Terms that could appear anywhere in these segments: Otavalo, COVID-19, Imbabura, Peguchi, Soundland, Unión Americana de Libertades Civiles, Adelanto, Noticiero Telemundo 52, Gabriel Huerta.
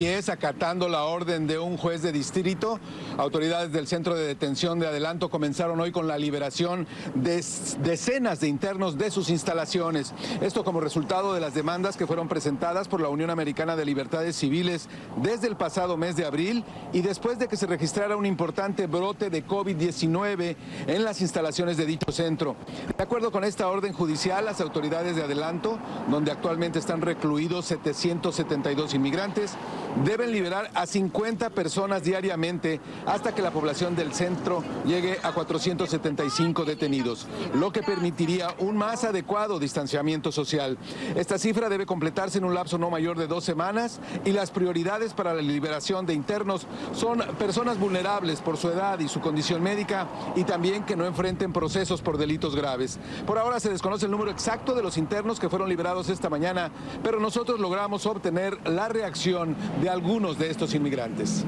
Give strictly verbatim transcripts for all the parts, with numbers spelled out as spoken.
Y es acatando la orden de un juez de distrito. Autoridades del centro de detención de Adelanto comenzaron hoy con la liberación de decenas de internos de sus instalaciones. Esto como resultado de las demandas que fueron presentadas por la Unión Americana de Libertades Civiles desde el pasado mes de abril y después de que se registrara un importante brote de COVID diecinueve en las instalaciones de dicho centro. De acuerdo con esta orden judicial, las autoridades de Adelanto, donde actualmente están recluidos setecientos setenta y dos inmigrantes, deben liberar a cincuenta personas diariamente hasta que la población del centro llegue a cuatrocientos setenta y cinco detenidos, lo que permitiría un más adecuado distanciamiento social. Esta cifra debe completarse en un lapso no mayor de dos semanas y las prioridades para la liberación de internos son personas vulnerables por su edad y su condición médica y también que no enfrenten procesos por delitos graves. Por ahora se desconoce el número exacto de los internos que fueron liberados esta mañana, pero nosotros logramos obtener la reacción de algunos de estos inmigrantes.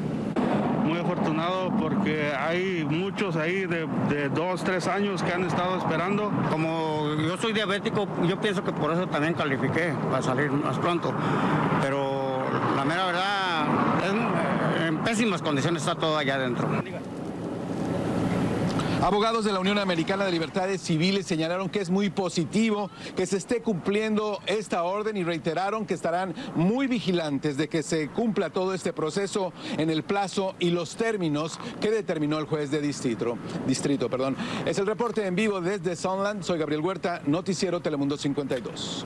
Muy afortunado porque hay muchos ahí de, de dos, tres años que han estado esperando. Como yo soy diabético, yo pienso que por eso también califiqué para salir más pronto. Pero la mera verdad, es, en pésimas condiciones está todo allá adentro. Abogados de la Unión Americana de Libertades Civiles señalaron que es muy positivo que se esté cumpliendo esta orden y reiteraron que estarán muy vigilantes de que se cumpla todo este proceso en el plazo y los términos que determinó el juez de distrito. distrito, perdón. Es el reporte en vivo desde Soundland. Soy Gabriel Huerta, Noticiero Telemundo cincuenta y dos.